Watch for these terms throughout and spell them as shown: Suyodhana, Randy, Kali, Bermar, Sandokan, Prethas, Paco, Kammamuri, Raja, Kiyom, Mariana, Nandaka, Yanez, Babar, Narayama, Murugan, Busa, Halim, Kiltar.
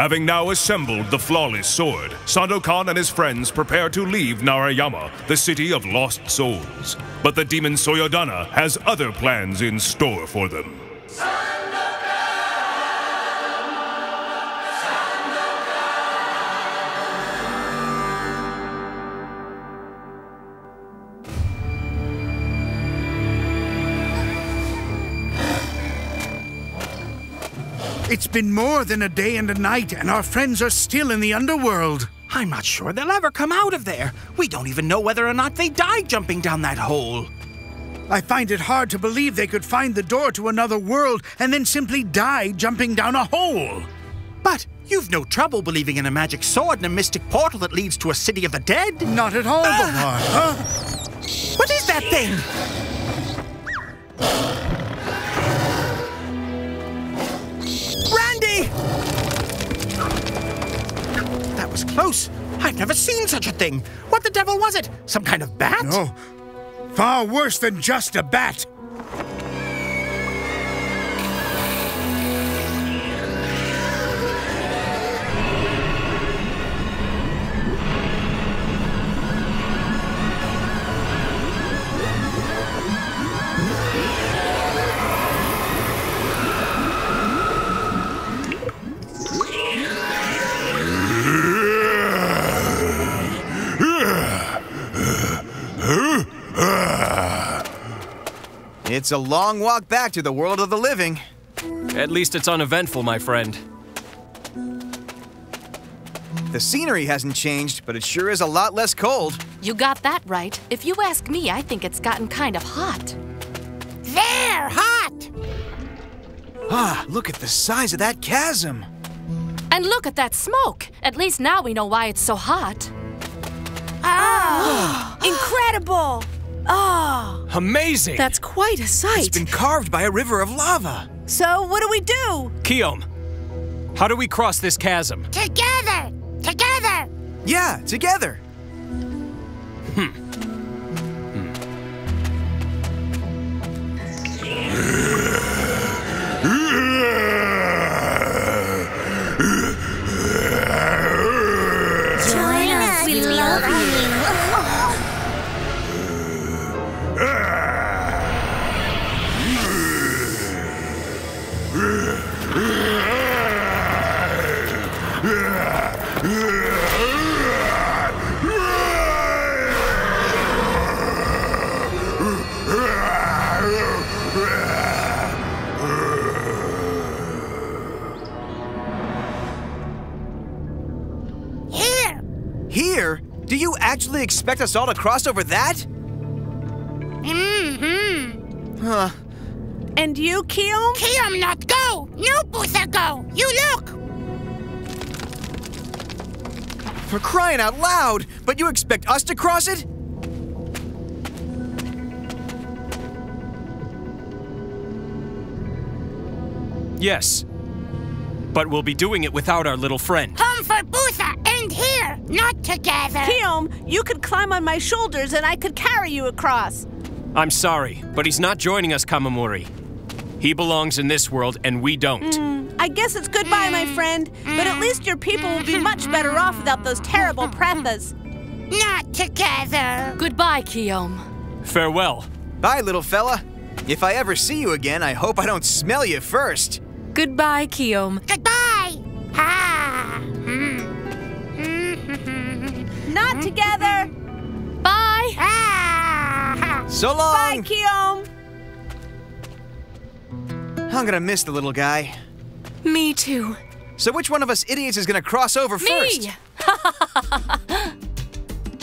Having now assembled the flawless sword, Sandokan and his friends prepare to leave Narayama, the city of lost souls. But the demon Suyodhana has other plans in store for them. It's been more than a day and a night, and our friends are still in the underworld. I'm not sure they'll ever come out of there. We don't even know whether or not they died jumping down that hole. I find it hard to believe they could find the door to another world and then simply die jumping down a hole. But you've no trouble believing in a magic sword and a mystic portal that leads to a city of the dead. Not at all, Bermar. Huh? What is that thing? That was close. I've never seen such a thing. What the devil was it? Some kind of bat? No. Far worse than just a bat. It's a long walk back to the world of the living. At least it's uneventful, my friend. The scenery hasn't changed, but it sure is a lot less cold. You got that right. If you ask me, I think it's gotten kind of hot. They're hot! Ah, look at the size of that chasm. And look at that smoke. At least now we know why it's so hot. Ah! Incredible! Oh! Amazing! That's quite a sight! It's been carved by a river of lava! So, what do we do? Kiyom, how do we cross this chasm? Together! Together! Yeah, together! Join us, we love you! Here? Do you actually expect us all to cross over that? Huh. And you, Kiyom? Kiyom not go! No, Busa go! You look! For crying out loud! But you expect us to cross it? Yes. But we'll be doing it without our little friend. Come for Busa! And here! Not together! Kiyom, you could climb on my shoulders and I could carry you across. I'm sorry, but he's not joining us, Kammamuri. He belongs in this world, and we don't. I guess it's goodbye, my friend, but at least your people will be much better off without those terrible Prethas. Not together. Goodbye, Kiyom. Farewell. Bye, little fella. If I ever see you again, I hope I don't smell you first. Goodbye, Kiyom. Goodbye. Ah. Not together. Bye. Ah. So long! Bye, Kiyom! I'm gonna miss the little guy. Me too. So which one of us idiots is gonna cross over first? Me!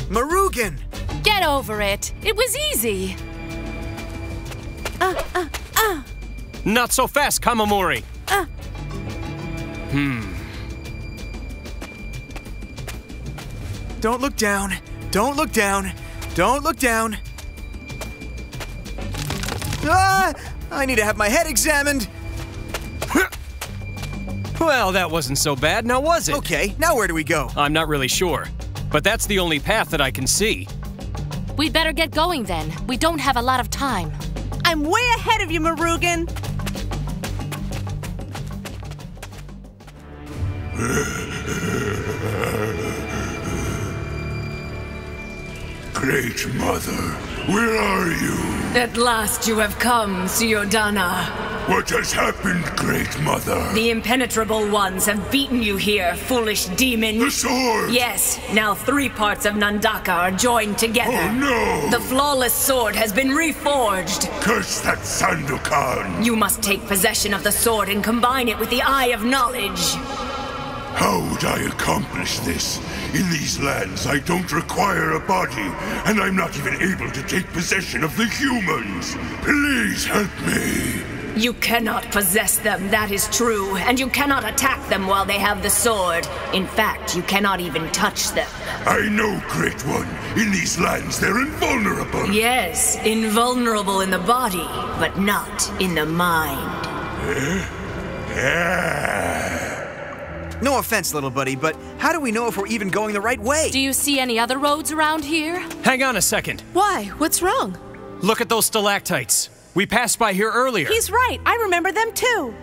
Murugan! Get over it. It was easy. Not so fast, Kammamuri! Don't look down. Don't look down. Don't look down. Ah, I need to have my head examined. Well, that wasn't so bad, now was it? Okay, now where do we go? I'm not really sure, but that's the only path that I can see. We'd better get going then. We don't have a lot of time. I'm way ahead of you, Murugan. Great Mother, where are you? At last you have come, Suyodhana. What has happened, Great Mother? The impenetrable ones have beaten you here, foolish demon. The sword! Yes, now three parts of Nandaka are joined together. Oh no! The flawless sword has been reforged. Curse that Sandokan! You must take possession of the sword and combine it with the Eye of Knowledge. How would I accomplish this? In these lands, I don't require a body, and I'm not even able to take possession of the humans. Please help me. You cannot possess them, that is true, and you cannot attack them while they have the sword. In fact, you cannot even touch them. I know, Great One. In these lands, they're invulnerable. Yes, invulnerable in the body, but not in the mind. No offense, little buddy, but how do we know if we're even going the right way? Do you see any other roads around here? Hang on a second. Why? What's wrong? Look at those stalactites. We passed by here earlier. He's right. I remember them too.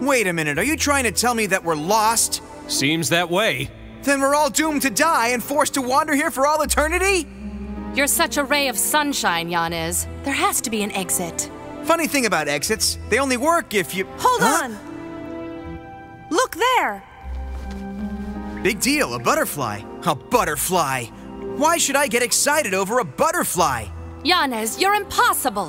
Wait a minute. Are you trying to tell me that we're lost? Seems that way. Then we're all doomed to die and forced to wander here for all eternity? You're such a ray of sunshine, Yanez. There has to be an exit. Funny thing about exits, they only work if you... Hold on! Look there! Big deal, a butterfly. A butterfly! Why should I get excited over a butterfly? Yanez, you're impossible!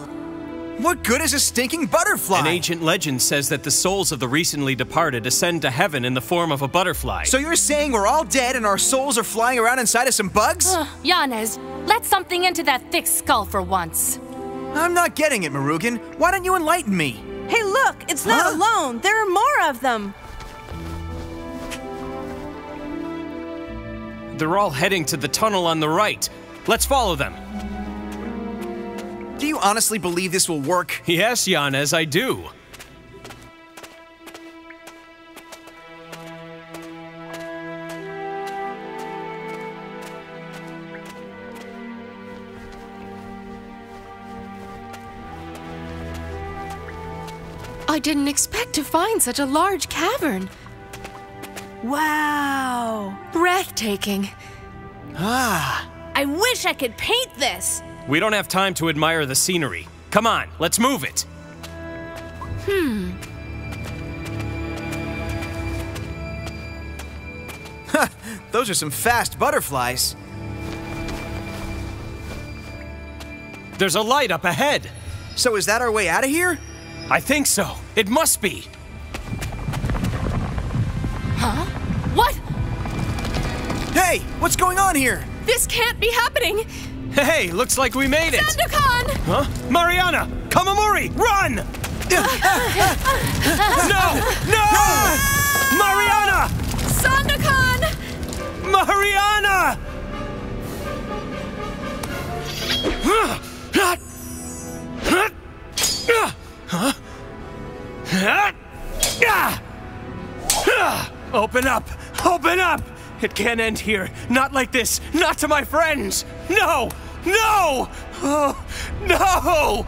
What good is a stinking butterfly? An ancient legend says that the souls of the recently departed ascend to heaven in the form of a butterfly. So you're saying we're all dead and our souls are flying around inside of some bugs? Yanez, let something into that thick skull for once. I'm not getting it, Murugan. Why don't you enlighten me? Hey look, it's not alone. There are more of them. They're all heading to the tunnel on the right. Let's follow them. Do you honestly believe this will work? Yes, Yanez, I do. I didn't expect to find such a large cavern. Wow! Breathtaking. I wish I could paint this! We don't have time to admire the scenery. Come on, let's move it! Those are some fast butterflies. There's a light up ahead! So is that our way out of here? I think so. It must be! Huh? What? Hey! What's going on here? This can't be happening! Hey! Looks like we made it! Sandokan! Huh? Mariana! Kammamuri! Run! No! No! Mariana! Sandokan! Mariana! Open up! Open up! It can't end here. Not like this. Not to my friends. No! No! Oh, no!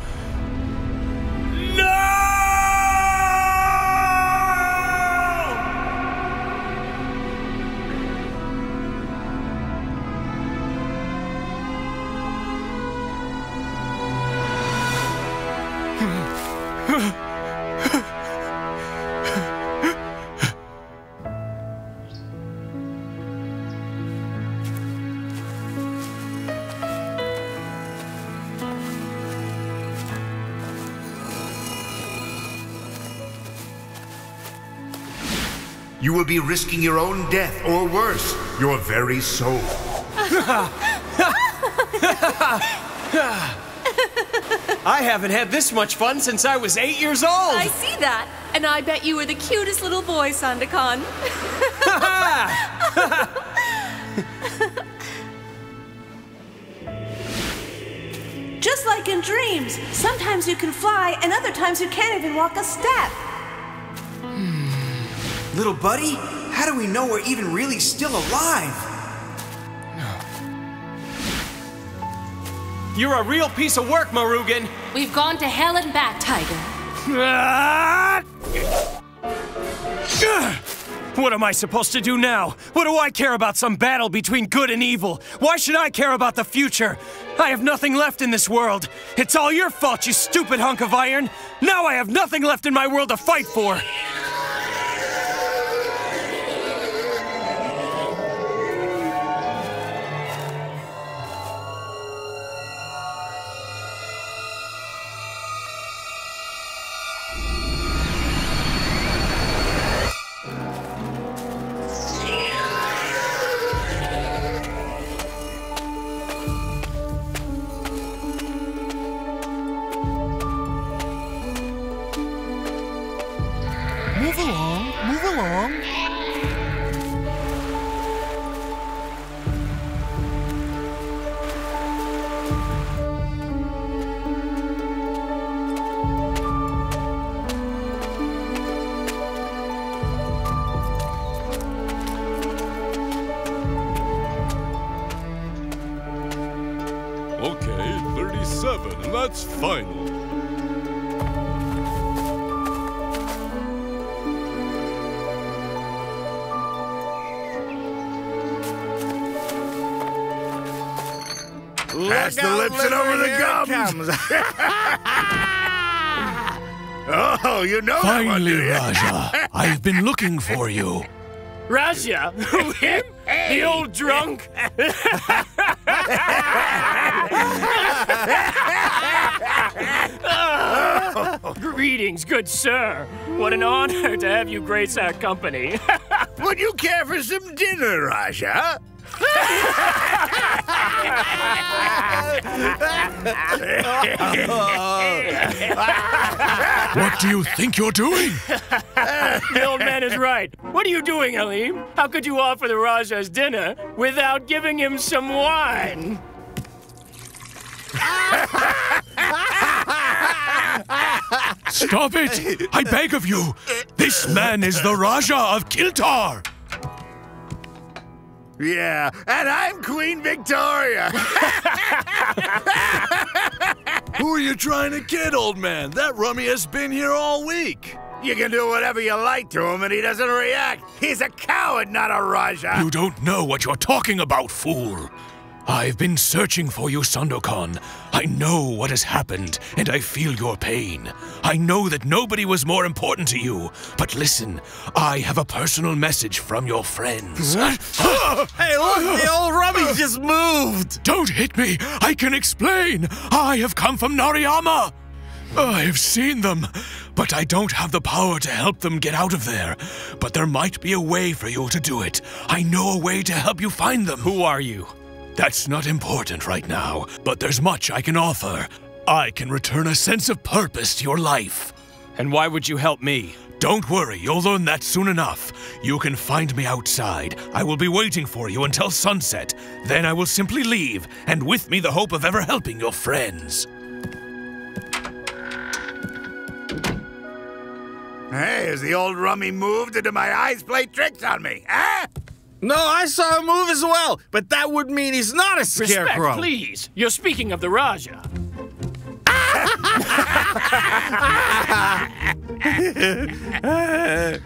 You will be risking your own death, or worse, your very soul. I haven't had this much fun since I was 8 years old! I see that, and I bet you were the cutest little boy, Sandokan. Just like in dreams, sometimes you can fly, and other times you can't even walk a step. Little buddy, how do we know we're even really still alive? You're a real piece of work, Murugan. We've gone to hell and back, Tiger. What am I supposed to do now? What do I care about some battle between good and evil? Why should I care about the future? I have nothing left in this world. It's all your fault, you stupid hunk of iron. Now I have nothing left in my world to fight for. Pass the lipstick over the gums. Oh, you know that one, do you? Finally, Raja. I've been looking for you. Raja? Who, him? The old drunk? Greetings, good sir. What an honor to have you grace our company. Would you care for some dinner, Raja? What do you think you're doing? The old man is right. What are you doing, Halim? How could you offer the Raja's dinner without giving him some wine? Stop it! I beg of you! This man is the Raja of Kiltar! Yeah, and I'm Queen Victoria! Who are you trying to kid, old man? That rummy has been here all week! You can do whatever you like to him and he doesn't react! He's a coward, not a Raja! You don't know what you're talking about, fool! I've been searching for you, Sandokan. I know what has happened, and I feel your pain. I know that nobody was more important to you. But listen, I have a personal message from your friends. Hey, look, the old rummy just moved! Don't hit me! I can explain! I have come from Narayama! I have seen them, but I don't have the power to help them get out of there. But there might be a way for you to do it. I know a way to help you find them. Who are you? That's not important right now, but there's much I can offer. I can return a sense of purpose to your life. And why would you help me? Don't worry, you'll learn that soon enough. You can find me outside. I will be waiting for you until sunset. Then I will simply leave, and with me the hope of ever helping your friends. Hey, has the old rummy moved, or did my eyes play tricks on me, huh? No, I saw him move as well, but that would mean he's not a scarecrow. Respect, please. You're speaking of the Raja.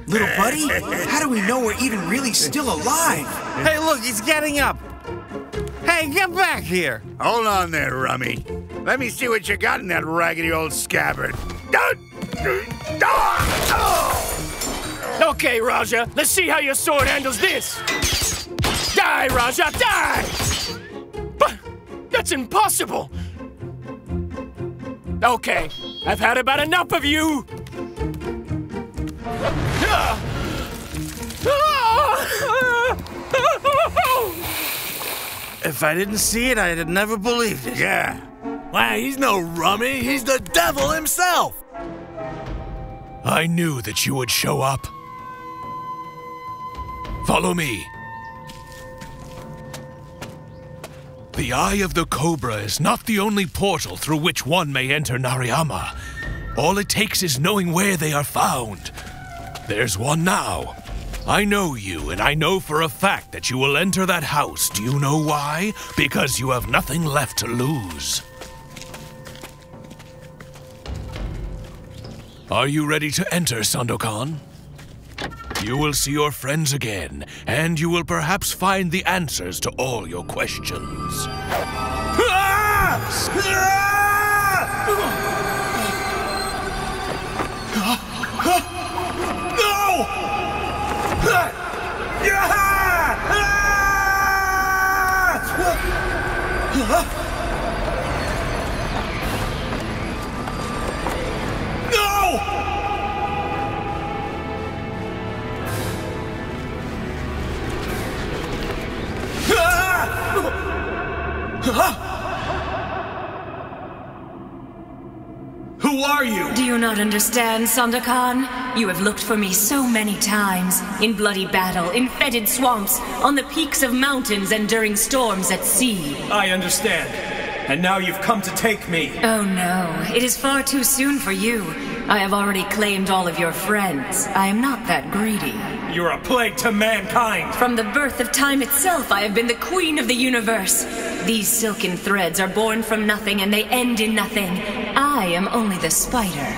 Little buddy, how do we know we're even really still alive? Hey, look, he's getting up. Hey, get back here. Hold on there, rummy. Let me see what you got in that raggedy old scabbard. Okay, Raja, let's see how your sword handles this. Die, Raja, die! But that's impossible. Okay, I've had about enough of you. If I didn't see it, I'd have never believed it. Yeah. Wow, he's no rummy. He's the devil himself. I knew that you would show up. Follow me. The Eye of the Cobra is not the only portal through which one may enter Narayama. All it takes is knowing where they are found. There's one now. I know you, and I know for a fact that you will enter that house. Do you know why? Because you have nothing left to lose. Are you ready to enter, Sandokan? You will see your friends again, and you will perhaps find the answers to all your questions. Who are you? Do you not understand, Sandokan? You have looked for me so many times. In bloody battle, in fetid swamps, on the peaks of mountains, and during storms at sea. I understand. And now you've come to take me. Oh no, it is far too soon for you. I have already claimed all of your friends. I am not that greedy. You're a plague to mankind! From the birth of time itself, I have been the queen of the universe. These silken threads are born from nothing and they end in nothing. I am only the spider.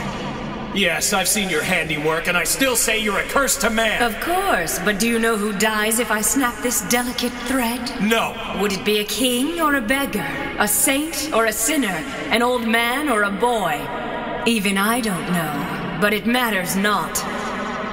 Yes, I've seen your handiwork and I still say you're a curse to man. Of course, but do you know who dies if I snap this delicate thread? No. Would it be a king or a beggar? A saint or a sinner? An old man or a boy? Even I don't know, but it matters not.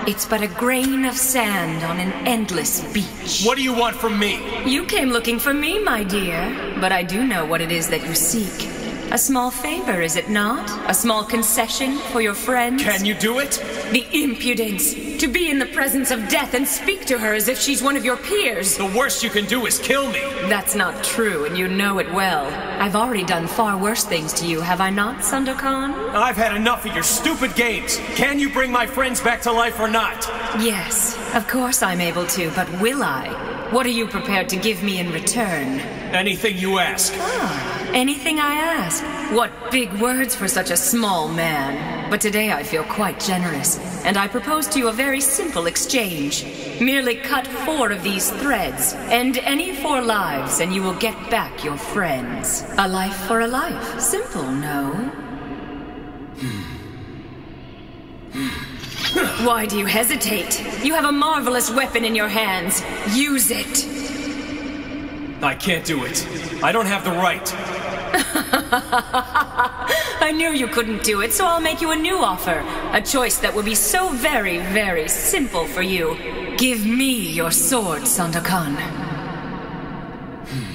It's but a grain of sand on an endless beach. What do you want from me? You came looking for me, my dear. But I do know what it is that you seek. A small favor, is it not? A small concession for your friends? Can you do it? The impudence! To be in the presence of death and speak to her as if she's one of your peers! The worst you can do is kill me! That's not true, and you know it well. I've already done far worse things to you, have I not, Sandokan? I've had enough of your stupid games! Can you bring my friends back to life or not? Yes, of course I'm able to, but will I? What are you prepared to give me in return? Anything you ask. Ah, anything I ask. What big words for such a small man. But today I feel quite generous, and I propose to you a very simple exchange. Merely cut 4 of these threads, end any 4 lives, and you will get back your friends. A life for a life. Simple, no? Why do you hesitate? You have a marvelous weapon in your hands. Use it. I can't do it. I don't have the right. I knew you couldn't do it, so I'll make you a new offer. A choice that will be so very, very simple for you. Give me your sword, Sandokan.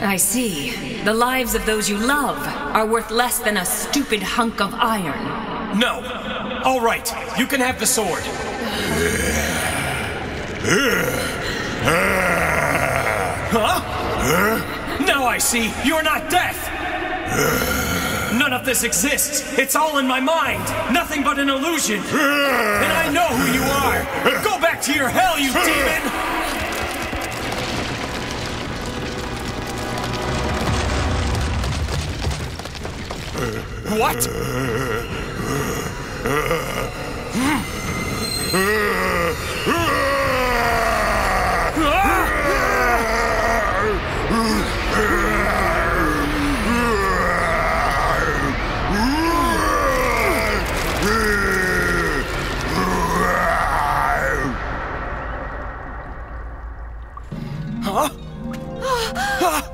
I see. The lives of those you love are worth less than a stupid hunk of iron. No. All right, you can have the sword. Huh? Now I see, you're not death! None of this exists. It's all in my mind. Nothing but an illusion. And I know who you are. Go back to your hell, you demon! What? Huh?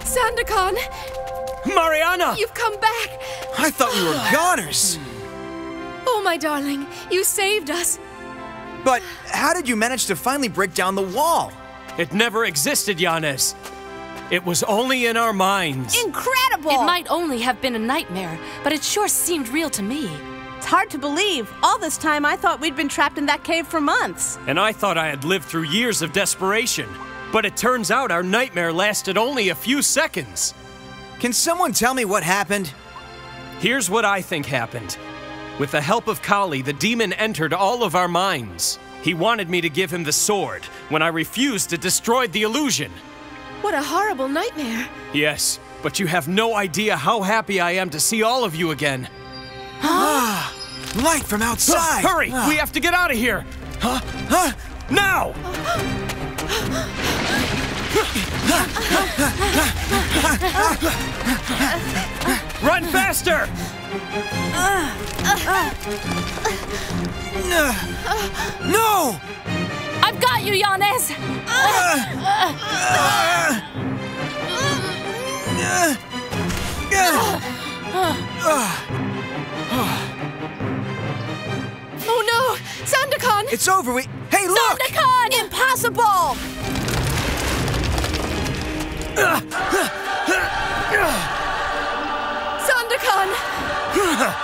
Sandokan! Mariana! You've come back! I thought we were goners! Oh, my darling, you saved us. But how did you manage to finally break down the wall? It never existed, Yanez. It was only in our minds. Incredible! It might only have been a nightmare, but it sure seemed real to me. It's hard to believe. All this time, I thought we'd been trapped in that cave for months. And I thought I had lived through years of desperation. But it turns out our nightmare lasted only a few seconds. Can someone tell me what happened? Here's what I think happened. With the help of Kali, the demon entered all of our minds. He wanted me to give him the sword. When I refused, it destroyed the illusion. What a horrible nightmare. Yes, but you have no idea how happy I am to see all of you again. Huh? Ah, light from outside! Hurry! We have to get out of here! Huh? Huh? Now! Run faster! No! I've got you, Yanez! Oh no! Sandokan! It's over! Hey, look! Sandokan! Impossible! Sandokan!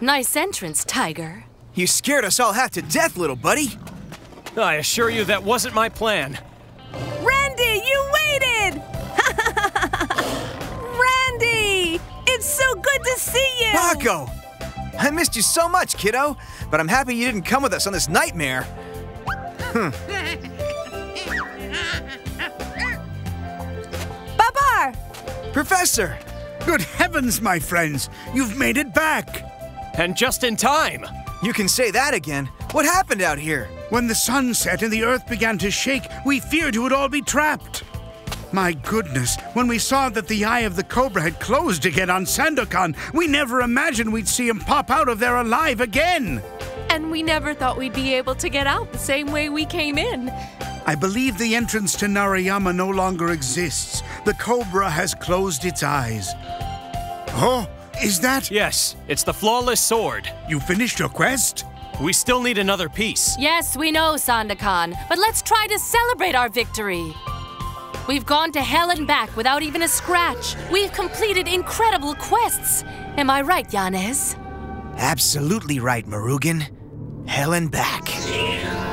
Nice entrance, Tiger. You scared us all half to death, little buddy. I assure you that wasn't my plan. Randy, you waited! Randy! It's so good to see you! Paco! I missed you so much, kiddo. But I'm happy you didn't come with us on this nightmare. Babar! Professor! Good heavens, my friends! You've made it back! And just in time! You can say that again. What happened out here? When the sun set and the earth began to shake, we feared you would all be trapped. My goodness, when we saw that the eye of the cobra had closed again on Sandokan, we never imagined we'd see him pop out of there alive again. And we never thought we'd be able to get out the same way we came in. I believe the entrance to Narayama no longer exists. The cobra has closed its eyes. Oh. Is that? Yes, it's the flawless sword. You finished your quest? We still need another piece. Yes, we know, Sandokan, but let's try to celebrate our victory. We've gone to hell and back without even a scratch. We've completed incredible quests. Am I right, Yanez? Absolutely right, Murugan. Hell and back.